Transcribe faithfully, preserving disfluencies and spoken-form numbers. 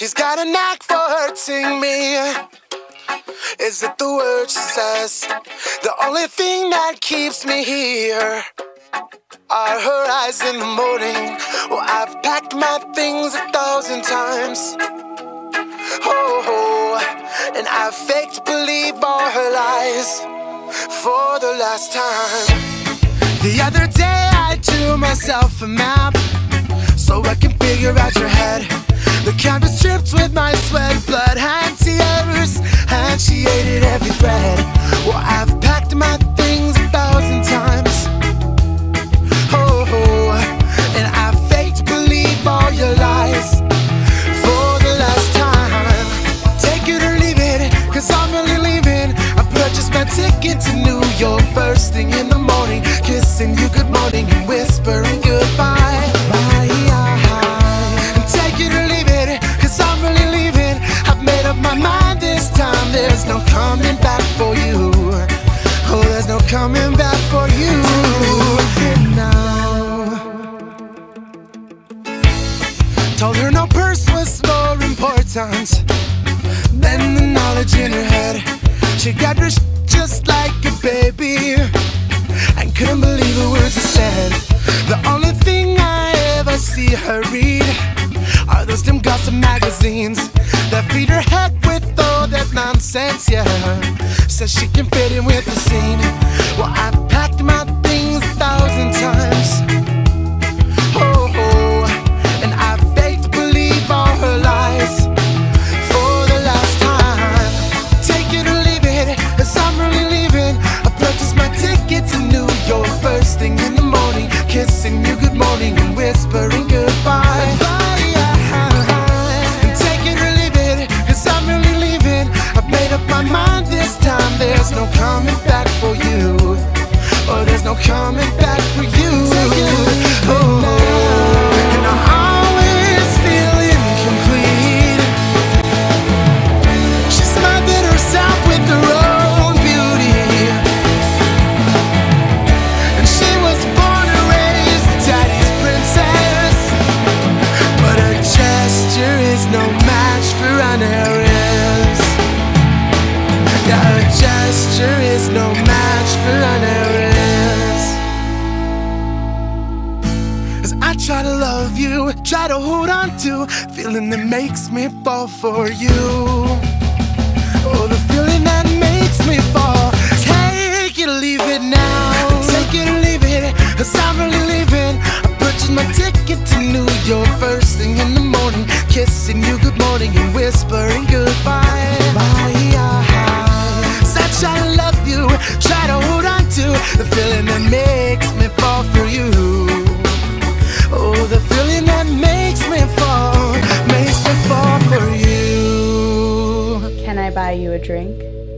She's got a knack for hurting me. Is it the word she says? The only thing that keeps me here are her eyes in the morning. Well, I've packed my things a thousand times. Oh, oh. And I've faked to believe all her lies for the last time. The other day I drew myself a map so I can figure out your head. The canvas dripped with my sweat, blood and tears, and she hated every thread. Well, I've packed my things a thousand times. Oh, oh. And I faked to believe all your lies for the last time. Take it or leave it, cause I'm really leaving. I purchased my ticket to New York first thing in the morning, kissing you good morning and whispering goodbye. And take it or leave it, cause I'm really leaving. I've made up my mind this time. There's no coming back for you. Oh, there's no coming back for you. Now, told her no purse was more important than the knowledge in her head. She got her just like a baby and couldn't believe the words I said. The only thing I ever see her read are those damn gossip magazines that feed her head with all that nonsense, yeah. Says she can fit in with the scene. Well, I packed my things a thousand times. Oh, oh. And I faked to believe all her lies for the last time. Take it or leave it, cause I'm really leaving. I purchased my ticket to New York first thing in the morning, kissing you good morning and whispering goodbye. And take it or leave it, cause I'm really leaving. I've made up my mind this time. There's no coming back for you. Oh, there's no coming back for you. Oh, and I always feel incomplete. She smiled at herself with her own beauty. And she was born and raised a daddy's princess. But her gesture is no match for an heiress. Yeah, her gesture is no match for an heiress. I try to love you, try to hold on to feeling that makes me fall for you. Oh, the feeling that makes me fall. Take it or leave it now. Take it or leave it, cause I'm really leaving. I purchased my ticket to New York first thing in the morning, kissing you good morning and whispering goodbye. So I try to love you, try to hold on to the feeling that makes me fall for you. Oh, the feeling that makes me fall, makes me fall for you. Can I buy you a drink?